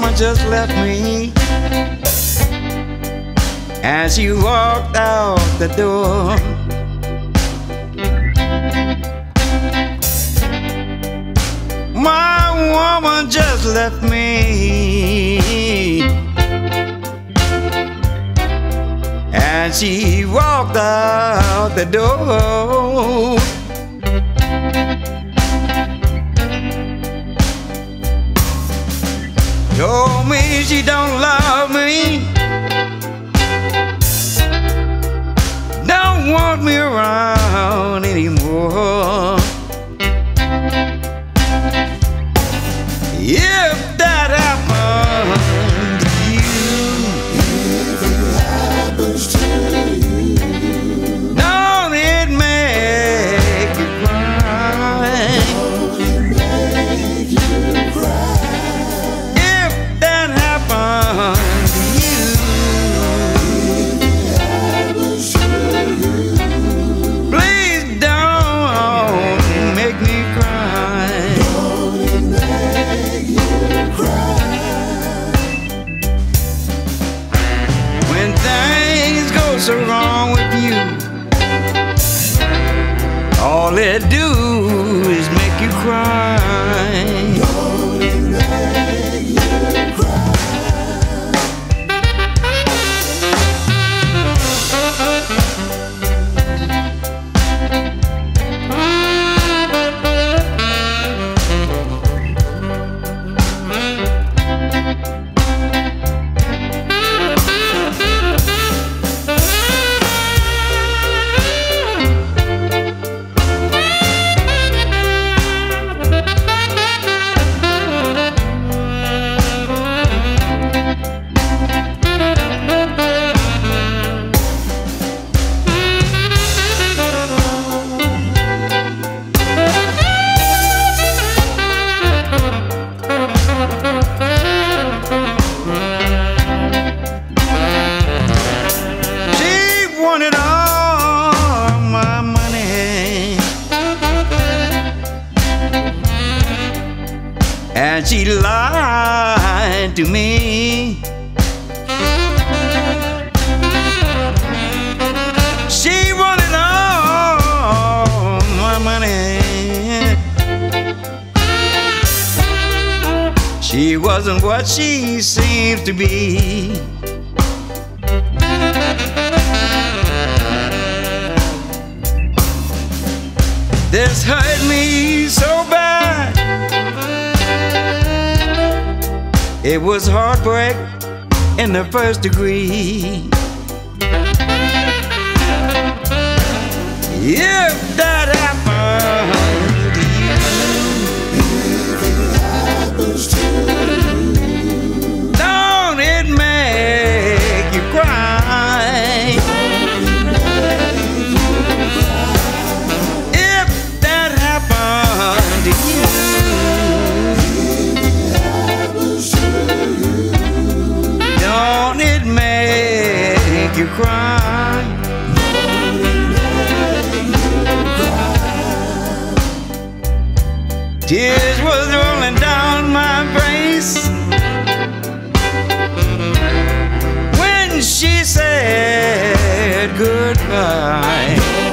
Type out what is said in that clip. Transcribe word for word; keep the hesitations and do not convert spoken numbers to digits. mama just left me as you walked out the door. My woman just left me as she walked out the door. Told me she don't love me, don't want me around anymore. If that happens to you, if it happens to you, don't it make you cry? Don't it make you cry? If that happens to you, if it happens to you, please don't make me cry. Don't it make when things go so wrong with you, all it do is make you cry. Don't it make you and she lied to me. She wanted all my money. She wasn't what she seemed to be. This hurt me so bad, it was heartbreak in the first degree. If that happened to you, if it happens to you, don't it make you cry? If that happened to you, if it happens to you, don't it make you cry? Don't it make you cry? Tears was rolling down my face when she said goodbye.